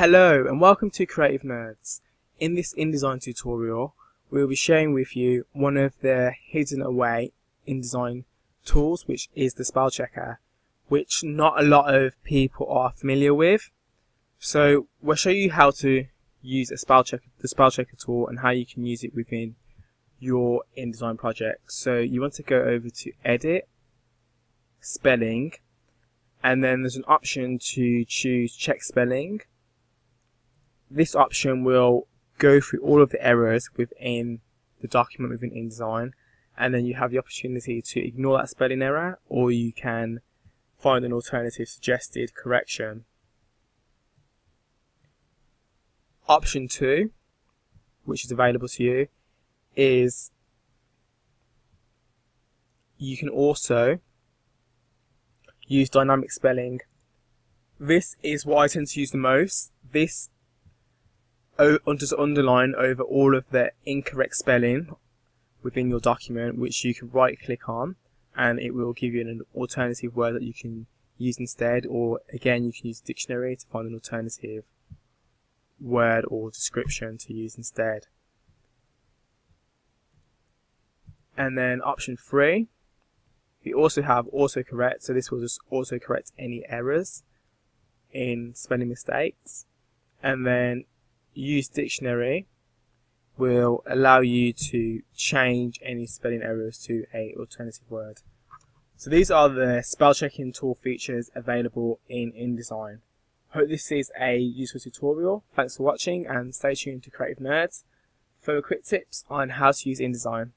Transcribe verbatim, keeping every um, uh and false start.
Hello and welcome to Creative Nerds. In this InDesign tutorial, we will be sharing with you one of the hidden away InDesign tools, which is the spell checker, which not a lot of people are familiar with. So we'll show you how to use a spell checker, the spell checker tool, and how you can use it within your InDesign project. So you want to go over to Edit, Spelling, and then there's an option to choose Check Spelling. This option will go through all of the errors within the document within InDesign, and then you have the opportunity to ignore that spelling error, or you can find an alternative suggested correction. Option two, which is available to you, is you can also use dynamic spelling. This is what I tend to use the most. This does underline over all of the incorrect spelling within your document, which you can right click on and it will give you an alternative word that you can use instead, or again you can use dictionary to find an alternative word or description to use instead. And then option three, we also have autocorrect, so this will just autocorrect any errors in spelling mistakes. And then Use Dictionary will allow you to change any spelling errors to a alternative word. So these are the spell checking tool features available in InDesign. Hope this is a useful tutorial. Thanks for watching and stay tuned to Creative Nerds for quick tips on how to use InDesign.